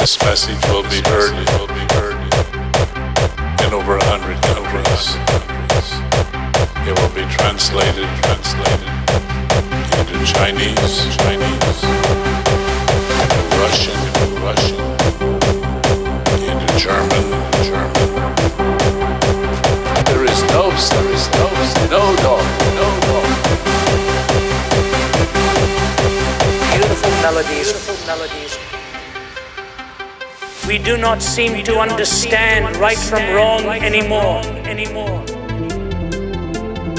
This message will be heard in over 100 countries. It will be translated into Chinese, into Russian, into German. There is no dog. Beautiful melodies. We do not seem to understand right from wrong anymore.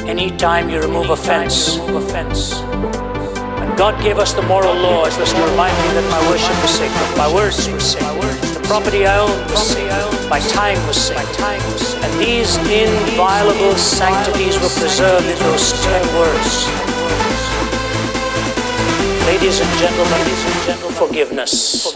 Anytime you remove offense, and God gave us the moral law as this to remind me that my worship was sacred, my words were sacred, the property I owned was sacred, my time was sacred, and these inviolable sanctities were preserved in those 10 words. Ladies and gentlemen, forgiveness.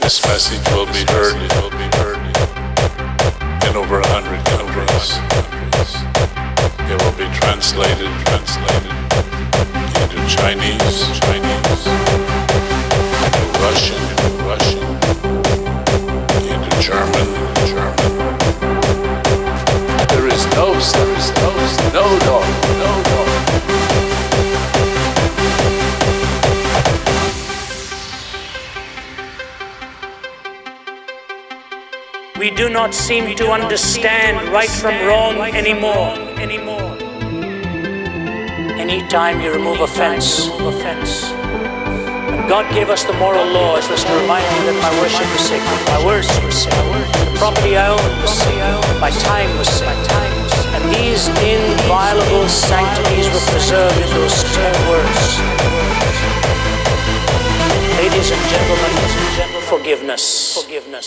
This message will be heard in over 100 countries. It will be translated into Chinese, into Russian, into German. There is no dog. We do not seem to understand right from wrong anymore. Anytime you remove offense, and God gave us the moral law as this to remind me that my worship was sacred, my words were sacred, the property I owned was sacred, my time was sacred, and these inviolable sanctities were preserved in those 10 words. Ladies and gentlemen, forgiveness.